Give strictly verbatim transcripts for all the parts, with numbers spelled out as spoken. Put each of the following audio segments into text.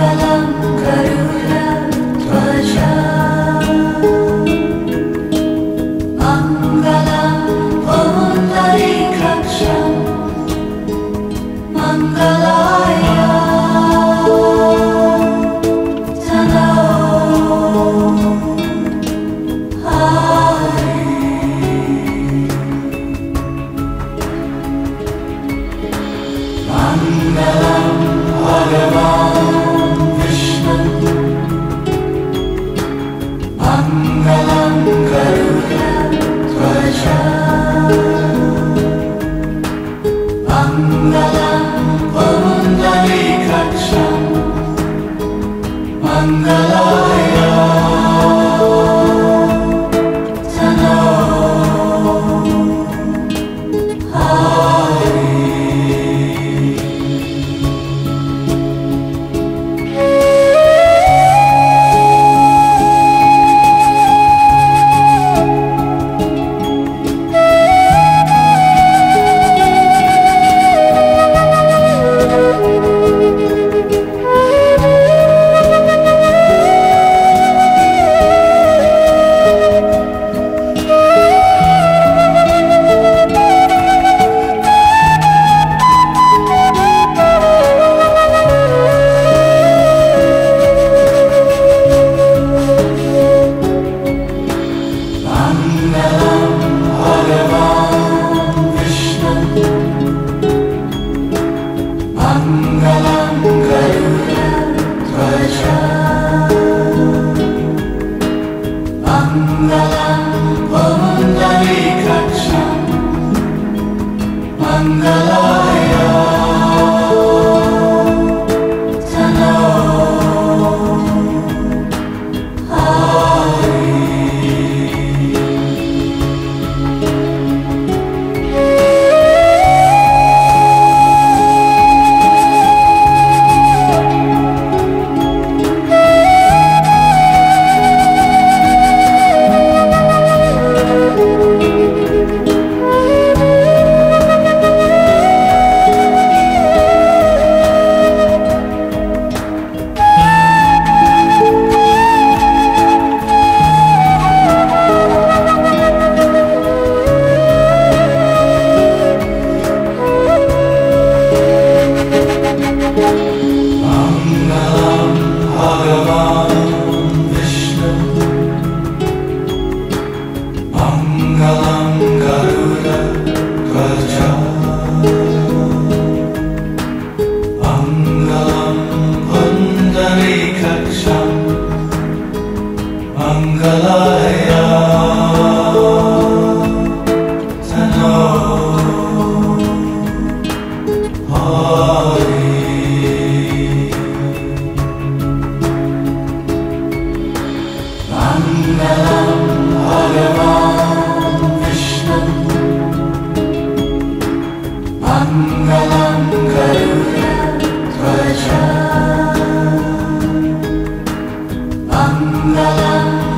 Hãy subscribe cho kênh Ghiền Mì Gõ để không bỏ lỡ những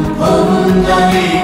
video hấp dẫn.